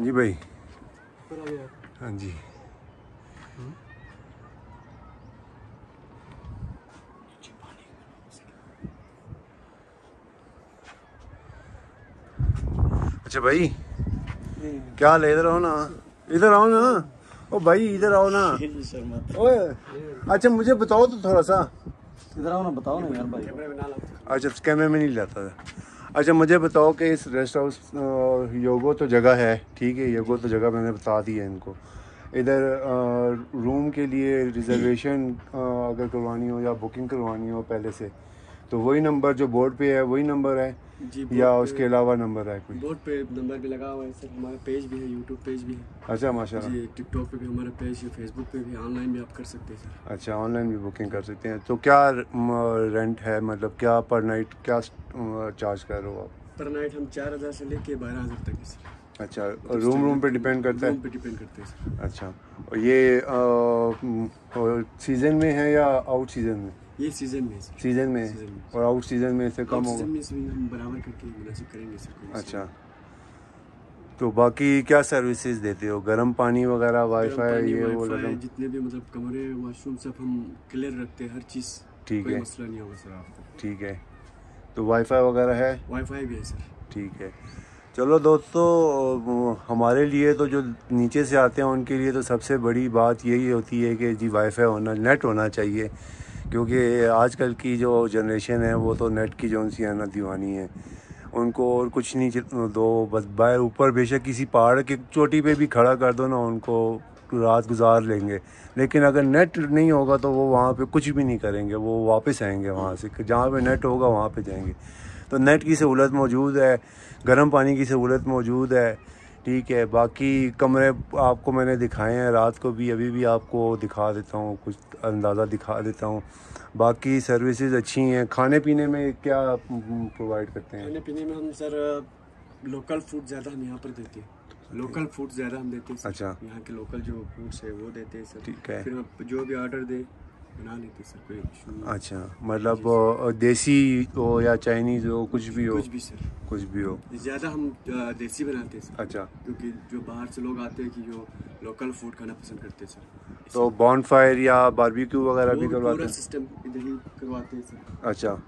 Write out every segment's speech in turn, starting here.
जी भाई, हाँ जी, अच्छा भाई क्या हाल है? इधर आओ ना, इधर आओ ना, ओ भाई इधर आओ ना। ओए अच्छा मुझे बताओ तो थोड़ा सा, इधर आओ ना, बताओ ना यार भाई। अच्छा कैमरे में नहीं लाता था। अच्छा मुझे बताओ कि इस रेस्ट हाउस योगो तो जगह है, ठीक है, योगो तो जगह मैंने बता दी है इनको। इधर रूम के लिए रिजर्वेशन अगर करवानी हो या बुकिंग करवानी हो पहले से, तो वही नंबर जो बोर्ड पे है वही नंबर है जी, या उसके अलावा नंबर है कोई? बोर्ड पे नंबर भी लगा हुआ है सर, हमारा पेज भी है, यूट्यूब पेज भी है। अच्छा माशाल्लाह जी, टिकटॉक पे भी हमारा पेज है, फेसबुक पे भी, ऑनलाइन भी आप कर सकते हैं सर। अच्छा ऑनलाइन भी बुकिंग कर सकते हैं। तो क्या रेंट है, मतलब क्या पर नाइट क्या चार्ज कर रहे हो आप? पर नाइट हम 4000 से लेके 12000 तक है सर। अच्छा रूम पे डिपेंड करता है? रूम पे डिपेंड करते हैं। अच्छा और ये सीज़न में है या आउट सीज़न में? ये सीज़न में, सीज़न में। और आउट सीज़न में इससे कम होगा? हम बराबर करके मुनासिब करेंगे सर। अच्छा तो बाकी क्या सर्विसेज देते हो? गर्म पानी वगैरह, वाईफाई, ये वो जितने भी मतलब कमरे, वाशरूम सब हम क्लियर रखते हैं, हर चीज़ ठीक है, मसला नहीं होगा सर आपको। ठीक है, तो वाईफाई वगैरह है? वाईफाई भी है सर। ठीक है, चलो दोस्तों, हमारे लिए तो जो नीचे से आते हैं उनके लिए तो सबसे बड़ी बात यही होती है कि जी वाईफाई होना, नेट होना चाहिए, क्योंकि आजकल की जो जनरेशन है वो तो नेट की जो सी है ना दीवानी है, उनको और कुछ नहीं दो, बस बाहर ऊपर बेशक किसी पहाड़ की चोटी पे भी खड़ा कर दो ना, उनको रात गुजार लेंगे, लेकिन अगर नेट नहीं होगा तो वो वहाँ पर कुछ भी नहीं करेंगे, वो वापस आएंगे वहाँ से, जहाँ पर नेट होगा वहाँ पर जाएंगे। तो नेट की सहूलत मौजूद है, गर्म पानी की सहूलत मौजूद है, ठीक है। बाकी कमरे आपको मैंने दिखाए हैं, रात को भी अभी भी आपको दिखा देता हूँ, कुछ अंदाज़ा दिखा देता हूँ। बाकी सर्विसेज अच्छी हैं। खाने पीने में क्या प्रोवाइड करते हैं? खाने पीने में हम सर लोकल फूड ज़्यादा हम यहाँ पर देते हैं, लोकल फूड ज़्यादा हम देते हैं। अच्छा यहाँ के लोकल जो फूड्स है वो देते हैं सर। ठीक है, फिर आप जो भी ऑर्डर दें बना लेते सर, कोई इशू नहीं। अच्छा मतलब देसी हो या चाइनीज़ हो, कुछ भी हो? कुछ भी सर, कुछ भी हो। ज़्यादा हम देसी बनाते हैं सर। अच्छा, क्योंकि जो बाहर से लोग आते हैं कि जो लोकल फूड खाना पसंद करते हैं सर। तो बॉनफायर या बारबेक्यू वगैरह भी करवाते हैं? पूरा सिस्टम इधर ही करवाते हैं सर। अच्छा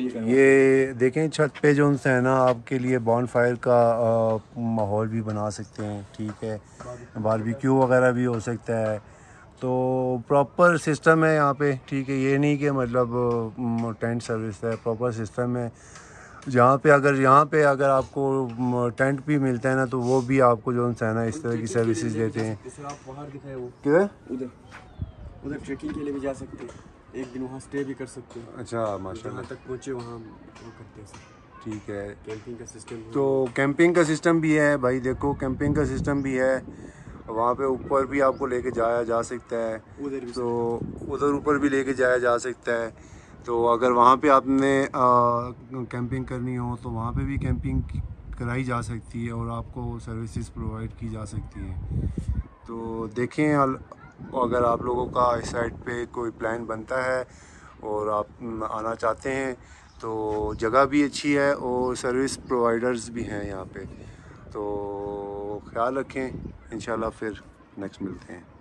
ये देखें, छत पे जो है ना आपके लिए बॉनफायर का माहौल भी बना सकते हैं, ठीक है, बारबेक्यू वगैरह भी हो सकता है। तो प्रॉपर सिस्टम है यहाँ पे, ठीक है, ये नहीं कि मतलब टेंट सर्विस है, प्रॉपर सिस्टम है। जहाँ पे अगर यहाँ पे अगर आपको टेंट भी मिलता है ना, तो वो भी आपको जो है ना इस तरह की सर्विसेज देते हैं। आप बाहर दिखाए वो किधर? उधर उधर ट्रैकिंग के लिए भी जा सकते हैं, एक दिन वहाँ स्टे भी कर सकते हैं। अच्छा माशाल्लाह, तक पहुँचे वहाँ करते हैं। ठीक है, कैंपिंग का सिस्टम, तो कैंपिंग का सिस्टम भी है भाई, देखो कैंपिंग का सिस्टम भी है, वहाँ पे ऊपर भी आपको लेके जाया जा सकता है, तो उधर ऊपर भी लेके जाया जा सकता है। तो अगर वहाँ पे आपने कैंपिंग करनी हो तो वहाँ पे भी कैंपिंग कराई जा सकती है और आपको सर्विसेज प्रोवाइड की जा सकती है। तो देखें अगर आप लोगों का इस साइड पे कोई प्लान बनता है और आप आना चाहते हैं, तो जगह भी अच्छी है और सर्विस प्रोवाइडर्स भी हैं यहाँ पे। तो ख्याल रखें, इंशाल्लाह फिर नेक्स्ट मिलते हैं।